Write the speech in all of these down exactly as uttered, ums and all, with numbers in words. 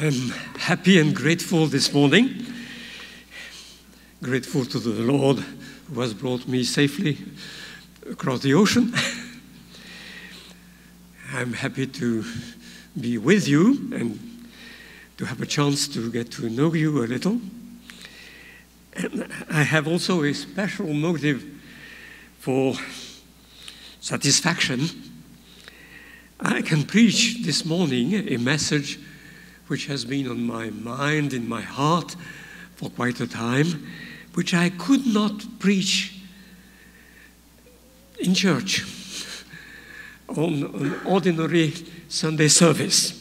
I'm happy and grateful this morning. Grateful to the Lord who has brought me safely across the ocean. I'm happy to be with you and to have a chance to get to know you a little. And I have also a special motive for satisfaction. I can preach this morning a message which has been on my mind, in my heart, for quite a time, which I could not preach in church on an ordinary Sunday service.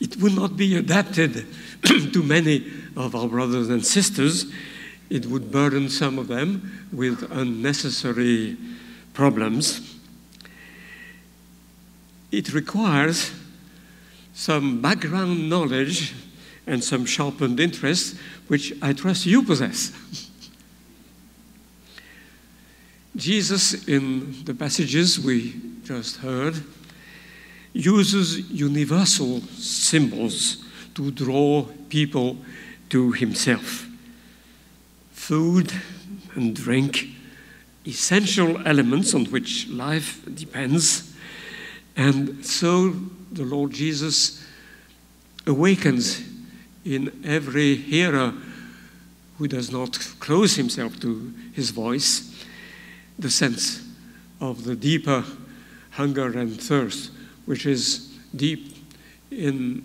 It would not be adapted to many of our brothers and sisters. It would burden some of them with unnecessary problems. It requires some background knowledge and some sharpened interest, which I trust you possess. Jesus, in the passages we just heard, uses universal symbols to draw people to himself. Food and drink, essential elements on which life depends, and so the Lord Jesus awakens in every hearer who does not close himself to his voice, the sense of the deeper hunger and thirst, which is deep in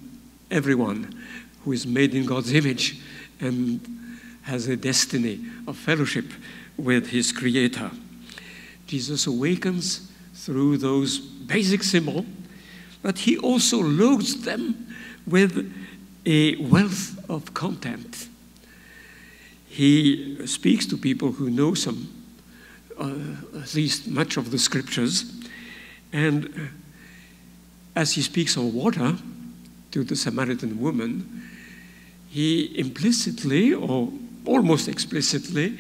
everyone who is made in God's image and has a destiny of fellowship with his Creator. Jesus awakens through those basic symbols, but he also loads them with a wealth of content. He speaks to people who know some, uh, at least much of the scriptures, and as he speaks on water to the Samaritan woman, he implicitly or almost explicitly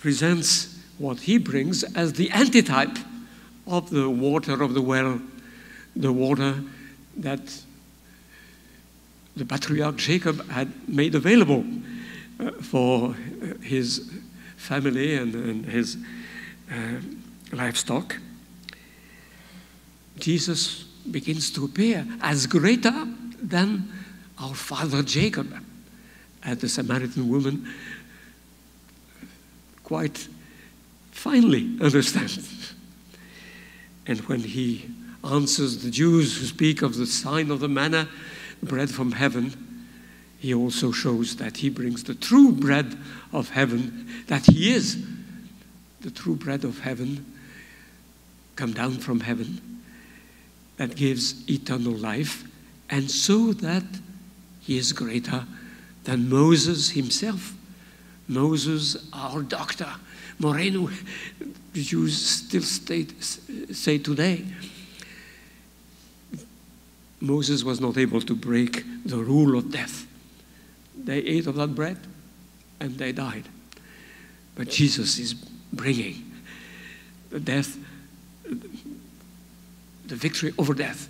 presents what he brings as the antitype of the water of the well, the water that the patriarch Jacob had made available uh, for his family and, and his uh, livestock. Jesus begins to appear as greater than our father Jacob, and the Samaritan woman quite finely understands. And when he answers the Jews who speak of the sign of the manna, bread from heaven, he also shows that he brings the true bread of heaven, that he is the true bread of heaven, come down from heaven, that gives eternal life, and so that he is greater than Moses himself. Moses, our doctor, Moreno, the Jews still state, say today, Moses was not able to break the rule of death. They ate of that bread and they died. But Jesus is bringing the death, the victory over death,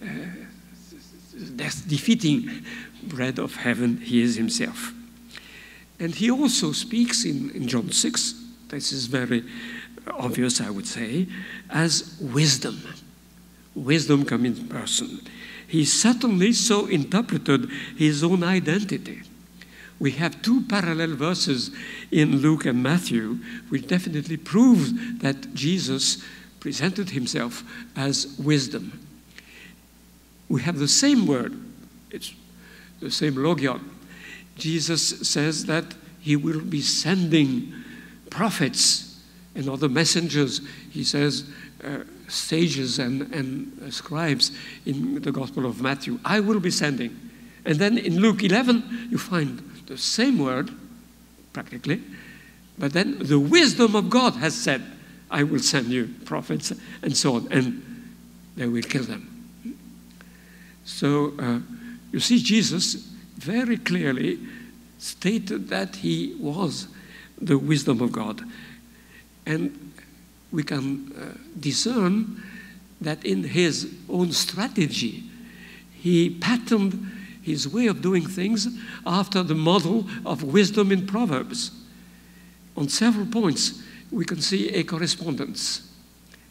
uh, death defeating bread of heaven, he is himself. And he also speaks in, in John six, this is very obvious, I would say, as wisdom. Wisdom comes in person. He certainly so interpreted his own identity. We have two parallel verses in Luke and Matthew, which definitely proves that Jesus presented himself as wisdom. We have the same word, it's the same logion. Jesus says that he will be sending prophets and other messengers. He says, uh, sages and, and scribes in the Gospel of Matthew. I will be sending. And then in Luke eleven, you find the same word, practically, but then the wisdom of God has said, I will send you prophets, and so on, and they will kill them. So uh, you see, Jesus very clearly stated that he was the wisdom of God. And we can uh, discern that in his own strategy, he patterned his way of doing things after the model of wisdom in Proverbs. On several points, we can see a correspondence.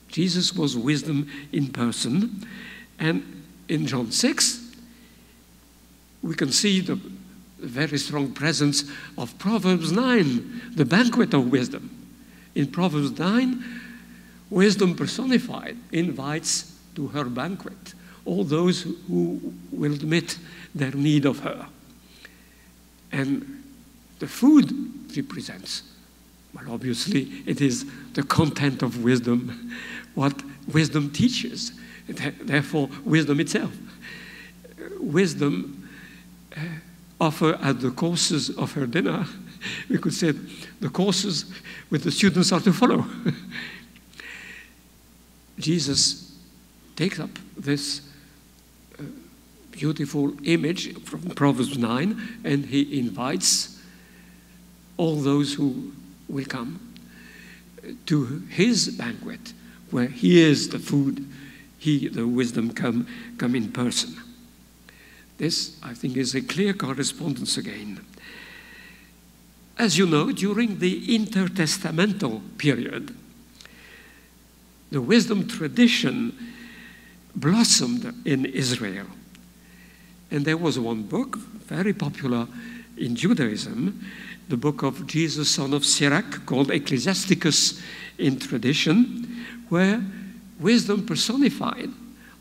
Jesus was wisdom in person, and in John six, we can see the very strong presence of Proverbs nine, the banquet of wisdom. In Proverbs nine, wisdom personified invites to her banquet all those who will admit their need of her. And the food she presents, well, obviously, it is the content of wisdom, what wisdom teaches, therefore, wisdom itself. Wisdom uh, offered at the courses of her dinner, we could say the courses which the students are to follow. Jesus takes up this uh, beautiful image from Proverbs nine, and he invites all those who will come to his banquet, where he is the food, he, the wisdom, come, come in person. This, I think, is a clear correspondence again. As you know, during the intertestamental period, the wisdom tradition blossomed in Israel. And there was one book, very popular in Judaism, the book of Jesus, son of Sirach, called Ecclesiasticus in tradition, where wisdom personified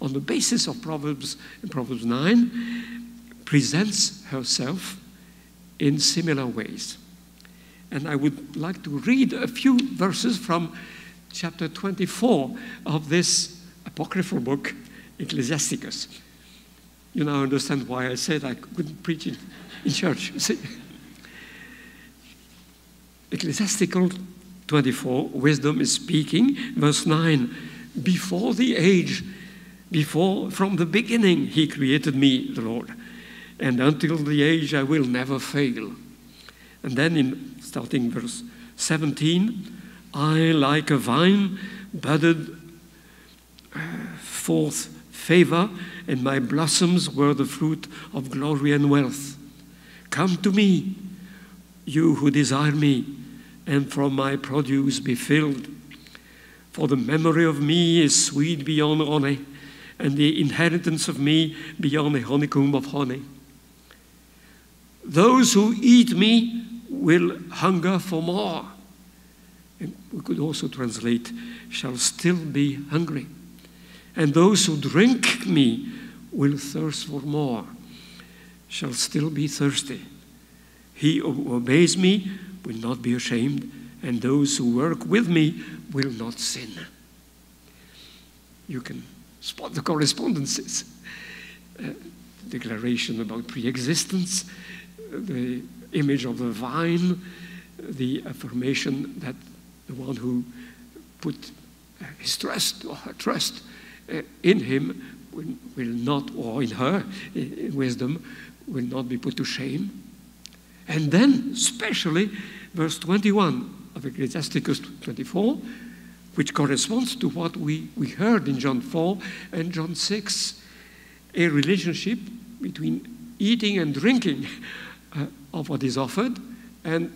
on the basis of Proverbs, Proverbs nine, presents herself in similar ways. And I would like to read a few verses from chapter twenty-four of this apocryphal book, Ecclesiasticus. You now understand why I said I couldn't preach it in church, you see. Ecclesiastical twenty-four, wisdom is speaking, verse nine, before the age, before, from the beginning, he created me, the Lord, and until the age I will never fail. And then in starting verse seventeen, I, like a vine, budded uh, forth favor, and my blossoms were the fruit of glory and wealth. Come to me, you who desire me, and from my produce be filled. For the memory of me is sweet beyond honey, and the inheritance of me beyond a honeycomb of honey. Those who eat me will hunger for more. And we could also translate, shall still be hungry. And those who drink me will thirst for more, shall still be thirsty. He who obeys me will not be ashamed, and those who work with me will not sin. You can spot the correspondences. Uh, declaration about pre-existence, the image of the vine, the affirmation that the one who put his trust or her trust in him will, will not, or in her, in wisdom, will not be put to shame. And then, especially, verse twenty-one of Ecclesiasticus twenty-four, which corresponds to what we, we heard in John four and John six, a relationship between eating and drinking uh, of what is offered and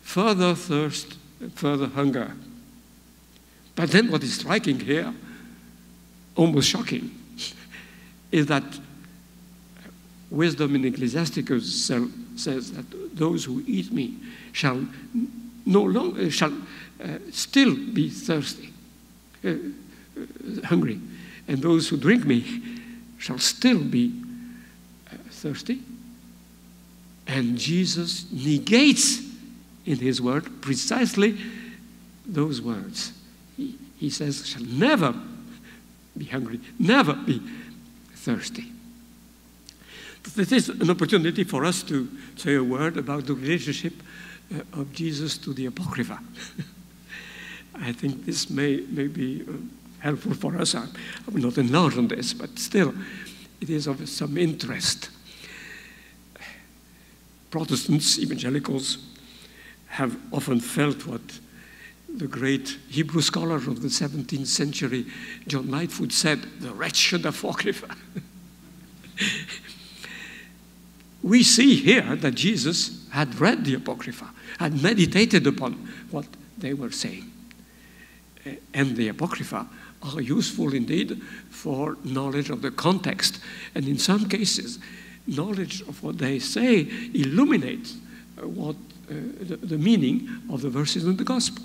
further thirst, further hunger. But then what is striking here, almost shocking, is that wisdom in Ecclesiasticus says that those who eat me shall no longer, shall uh, still be thirsty, uh, uh, hungry, and those who drink me shall still be uh, thirsty. And Jesus negates in his word precisely those words. He, he says, shall never be hungry, never be thirsty. This is an opportunity for us to say a word about the relationship uh, of Jesus to the Apocrypha. I think this may, may be uh, helpful for us. I, I will not enlarge on this, but still, it is of some interest. Protestants, evangelicals, have often felt what the great Hebrew scholar of the seventeenth century, John Lightfoot, said, the wretched Apocrypha. we see here that Jesus had read the Apocrypha, had meditated upon what they were saying. And the Apocrypha are useful indeed for knowledge of the context. And in some cases, knowledge of what they say illuminates what, uh, the, the meaning of the verses in the Gospel.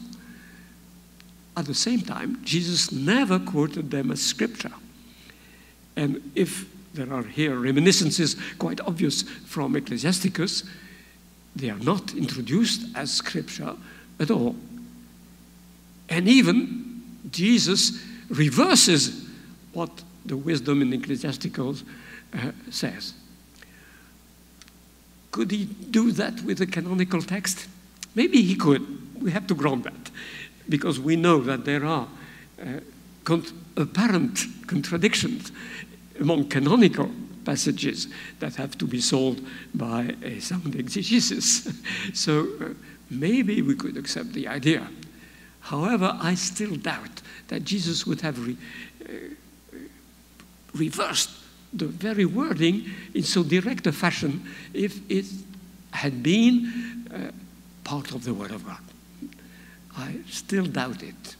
At the same time, Jesus never quoted them as Scripture. And if there are here reminiscences quite obvious from Ecclesiasticus, they are not introduced as Scripture at all. And even Jesus reverses what the wisdom in Ecclesiasticus uh, says. Could he do that with a canonical text? Maybe he could. We have to grant that, because we know that there are uh, cont apparent contradictions among canonical passages that have to be solved by a sound exegesis. So uh, maybe we could accept the idea. However, I still doubt that Jesus would have re uh, reversed the very wording in so direct a fashion if it had been uh, part of the Word of God. I still doubt it.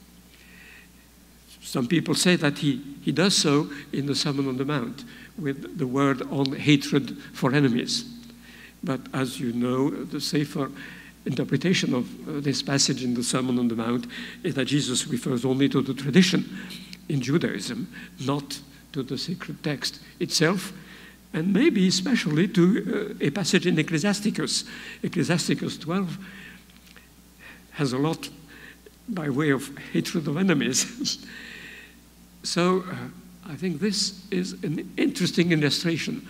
Some people say that he, he does so in the Sermon on the Mount with the word on hatred for enemies. But as you know, the safer interpretation of this passage in the Sermon on the Mount is that Jesus refers only to the tradition in Judaism, not to the sacred text itself, and maybe especially to uh, a passage in Ecclesiasticus. Ecclesiasticus twelve has a lot by way of hatred of enemies. So uh, I think this is an interesting illustration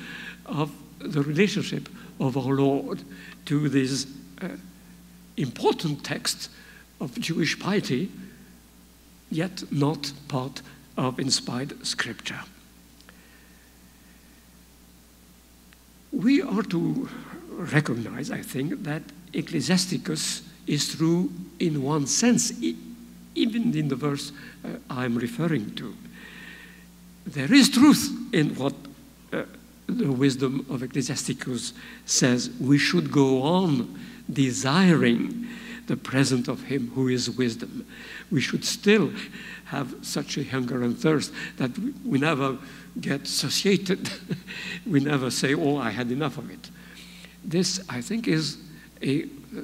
of the relationship of our Lord to these uh, important texts of Jewish piety, yet not part of inspired Scripture. We are to recognize, I think, that Ecclesiasticus is true in one sense, e even in the verse uh, I'm referring to. There is truth in what uh, the wisdom of Ecclesiasticus says. We should go on desiring the presence of him who is wisdom. We should still have such a hunger and thirst that we, we never get satiated. We never say, oh, I had enough of it. This, I think, is a uh,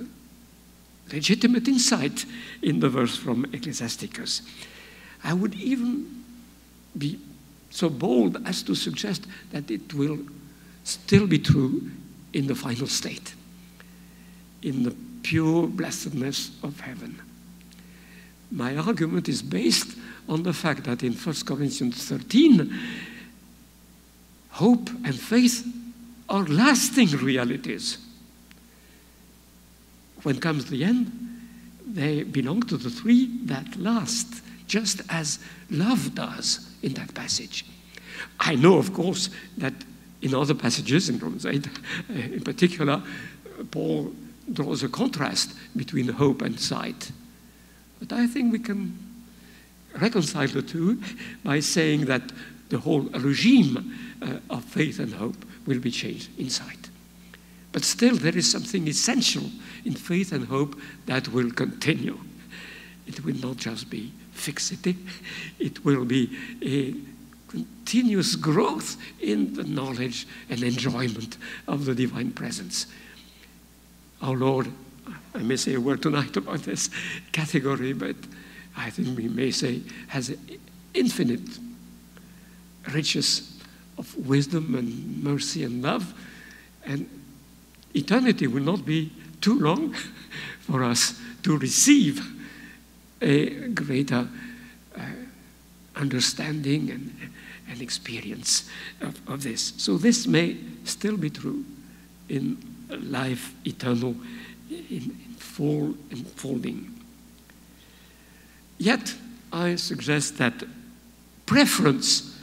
legitimate insight in the verse from Ecclesiasticus. I would even be so bold as to suggest that it will still be true in the final state, in the pure blessedness of heaven. My argument is based on the fact that in First Corinthians thirteen, hope and faith are lasting realities. When comes the end, they belong to the three that last, just as love does in that passage. I know, of course, that in other passages, in Romans eight in particular, Paul draws a contrast between hope and sight. But I think we can reconcile the two by saying that the whole regime uh, of faith and hope will be changed in sight. But still, there is something essential in faith and hope that will continue. It will not just be fixity. It will be a continuous growth in the knowledge and enjoyment of the divine presence. Our Lord, I may say a word tonight about this category, but I think we may say has infinite riches of wisdom and mercy and love, and eternity will not be too long for us to receive a greater uh, understanding and, and experience of, of this. So this may still be true in life eternal, in, in full unfolding. Yet, I suggest that preference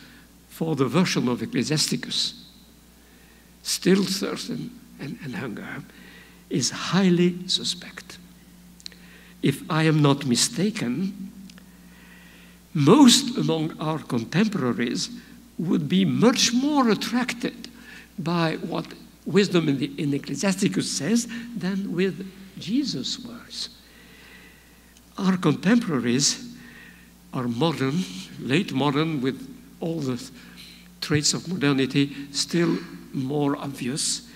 for the version of Ecclesiasticus, still thirst and, and, and hunger, is highly suspect. If I am not mistaken, most among our contemporaries would be much more attracted by what wisdom in, the, in Ecclesiasticus says than with Jesus' words. Our contemporaries are modern, late modern, with all the traits of modernity still more obvious.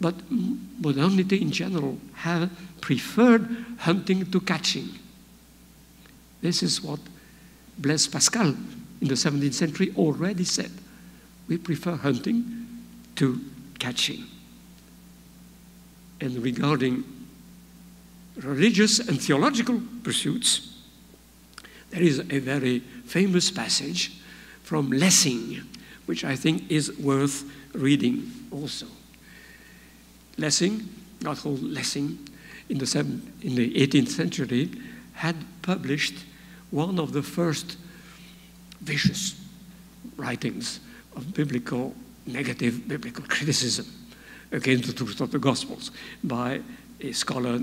But modernity in general have preferred hunting to catching. This is what Blaise Pascal in the seventeenth century already said. We prefer hunting to catching. And regarding religious and theological pursuits, there is a very famous passage from Lessing, which I think is worth reading also. Lessing, not old Lessing, in the, in the eighteenth century, had published one of the first vicious writings of biblical, negative biblical criticism against the truth of the Gospels by a scholar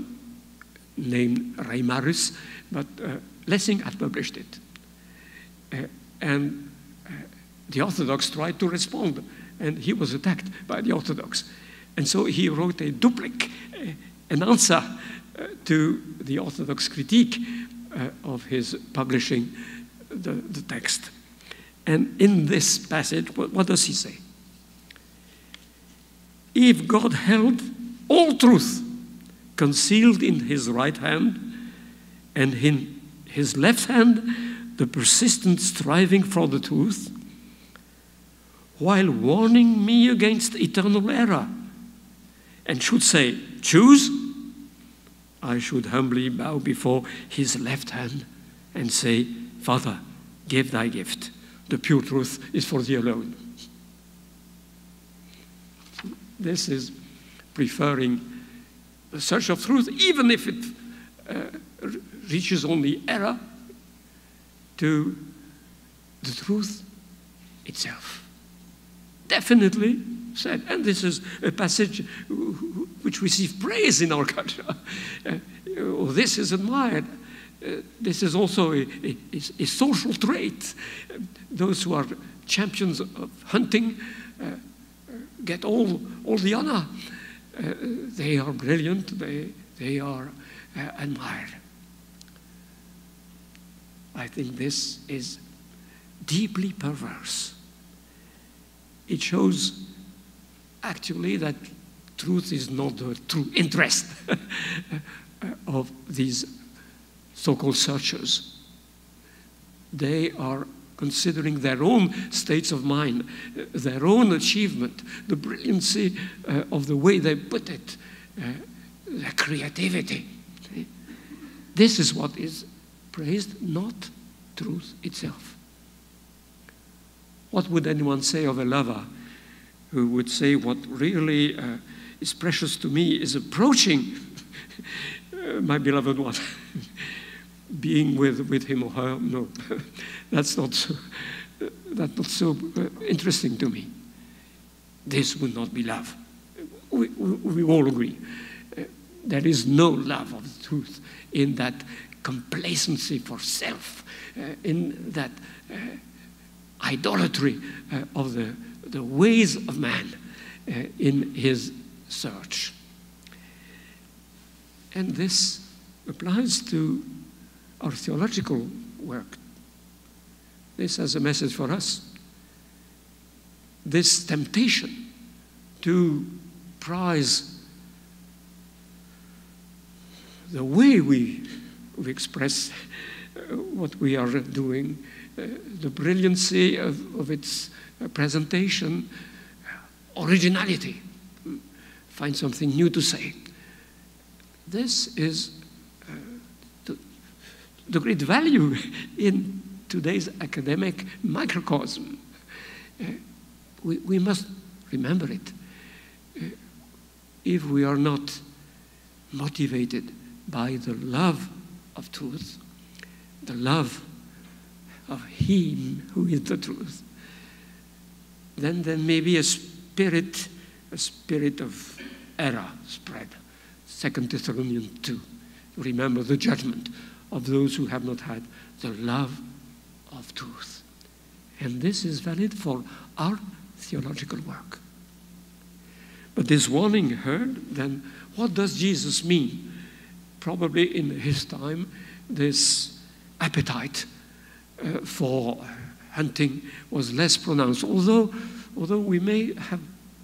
named Reimarus, but uh, Lessing had published it. Uh, and uh, the Orthodox tried to respond, and he was attacked by the Orthodox. And so he wrote a duplicate, uh, an answer uh, to the Orthodox critique uh, of his publishing the, the text. And in this passage, what, what does he say? If God held all truth concealed in his right hand, and in his left hand, the persistent striving for the truth, while warning me against eternal error, and should say, choose, I should humbly bow before his left hand and say, Father, give thy gift. The pure truth is for thee alone. This is preferring the search of truth, even if it uh, reaches only error, to the truth itself. Definitely said, and this is a passage which receives praise in our culture. Uh, oh, this is admired. Uh, this is also a, a, a social trait. Uh, those who are champions of hunting uh, get all, all the honor. Uh, they are brilliant, they, they are uh, admired. I think this is deeply perverse. It shows actually that truth is not the true interest of these so-called searchers. They are considering their own states of mind, their own achievement, the brilliancy uh, of the way they put it, uh, their creativity. See? This is what is praised, not truth itself. What would anyone say of a lover who would say what really uh, is precious to me is approaching uh, my beloved one, being with, with him or her? No, that's not so, uh, that's not so uh, interesting to me. This would not be love. We, we, we all agree. Uh, there is no love of the truth in that complacency for self, uh, in that uh, idolatry uh, of the the ways of man uh, in his search. And this applies to our theological work. This has a message for us. This temptation to prize the way we, we express uh, what we are doing, uh, the brilliancy of, of its A presentation, originality, find something new to say. This is uh, the, the great value in today's academic microcosm. Uh, we, we must remember it. Uh, if we are not motivated by the love of truth, the love of him who is the truth, then there may be a spirit, a spirit of error spread. Second Thessalonians two. Remember the judgment of those who have not had the love of truth. And this is valid for our theological work. But this warning heard, then what does Jesus mean? Probably in his time, this appetite uh, for hunting was less pronounced, although, although we may have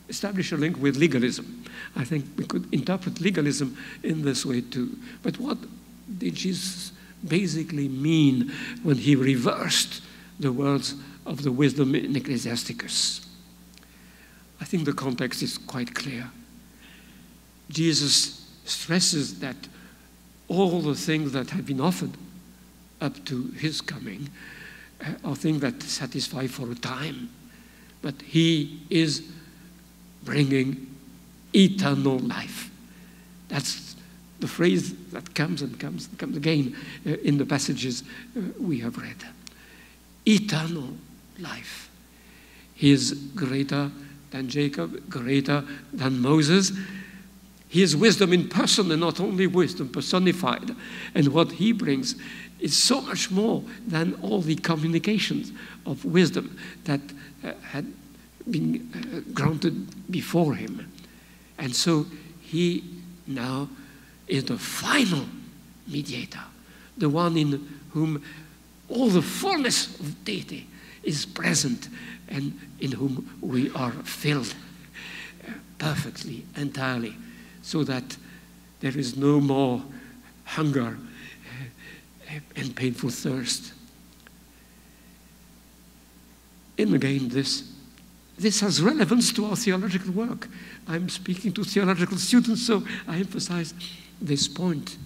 established a link with legalism. I think we could interpret legalism in this way too. But what did Jesus basically mean when he reversed the words of the wisdom in Ecclesiasticus? I think the context is quite clear. Jesus stresses that all the things that have been offered up to his coming uh, are things that satisfy for a time, but he is bringing eternal life. That's the phrase that comes and comes and comes again uh, in the passages uh, we have read. Eternal life. He is greater than Jacob, greater than Moses. He is wisdom in person, and not only wisdom personified. And what he brings is so much more than all the communications of wisdom that uh, had been uh, granted before him. And so he now is the final mediator, the one in whom all the fullness of deity is present and in whom we are filled uh, perfectly, entirely, so that there is no more hunger uh, and painful thirst. And again, this This has relevance to our theological work. I'm speaking to theological students, so I emphasize this point.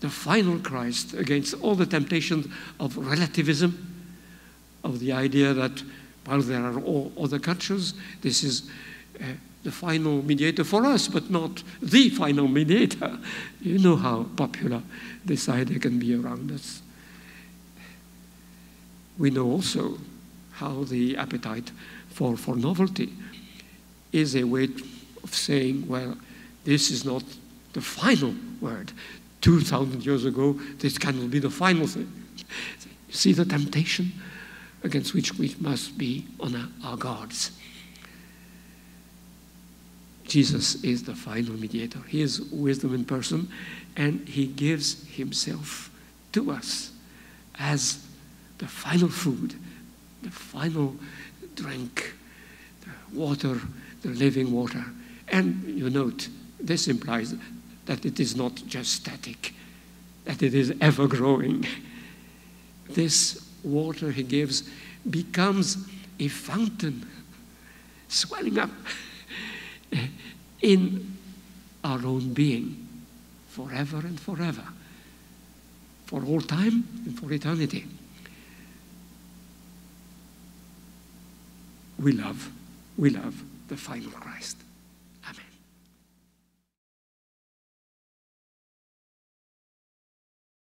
The final Christ against all the temptations of relativism, of the idea that while there are all other cultures, this is uh, the final mediator for us, but not the final mediator. You know how popular this idea can be around us. We know also how the appetite For, for novelty is a way of saying, well, this is not the final word. two thousand years ago, this cannot be the final thing. You see the temptation against which we must be on our, our guards. Jesus is the final mediator. He is wisdom in person, and he gives himself to us as the final food, the final drink, the water, the living water. And you note, this implies that it is not just static, that it is ever-growing. This water he gives becomes a fountain swelling up in our own being forever and forever, for all time and for eternity. We love, we love the final Christ.